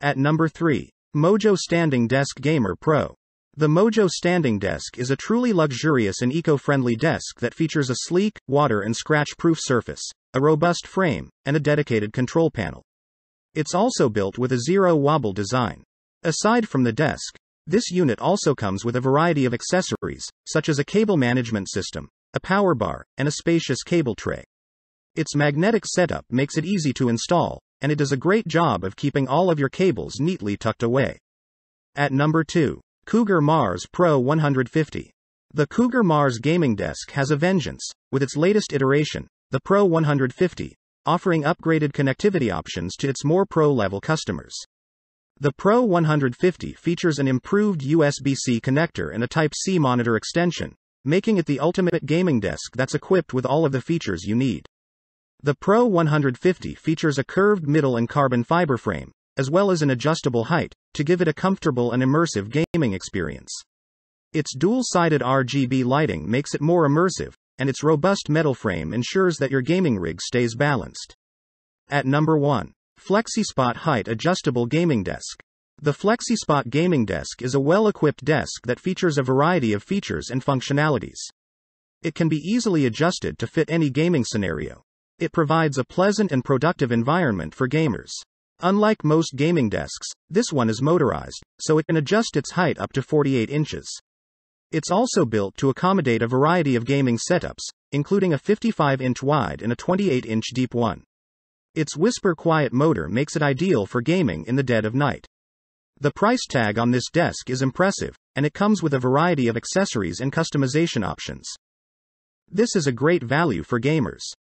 At number 3. Mojo Standing Desk Gamer Pro. The Mojo Standing Desk is a truly luxurious and eco-friendly desk that features a sleek, water and scratch-proof surface, a robust frame, and a dedicated control panel. It's also built with a zero-wobble design. Aside from the desk, this unit also comes with a variety of accessories, such as a cable management system, a power bar, and a spacious cable tray. Its magnetic setup makes it easy to install, and it does a great job of keeping all of your cables neatly tucked away. At number 2. Cougar Mars Pro 150. The Cougar Mars gaming desk has a vengeance, with its latest iteration, the Pro 150, offering upgraded connectivity options to its more pro-level customers. The Pro 150 features an improved USB-C connector and a Type-C monitor extension, making it the ultimate gaming desk that's equipped with all of the features you need. The Pro 150 features a curved middle and carbon fiber frame, as well as an adjustable height, to give it a comfortable and immersive gaming experience. Its dual-sided RGB lighting makes it more immersive, and its robust metal frame ensures that your gaming rig stays balanced. At number 1. FlexiSpot Height Adjustable Gaming Desk. The FlexiSpot Gaming Desk is a well-equipped desk that features a variety of features and functionalities. It can be easily adjusted to fit any gaming scenario. It provides a pleasant and productive environment for gamers. Unlike most gaming desks, this one is motorized, so it can adjust its height up to 48 inches. It's also built to accommodate a variety of gaming setups, including a 55-inch wide and a 28-inch deep one. Its whisper quiet motor makes it ideal for gaming in the dead of night. The price tag on this desk is impressive, and it comes with a variety of accessories and customization options. This is a great value for gamers.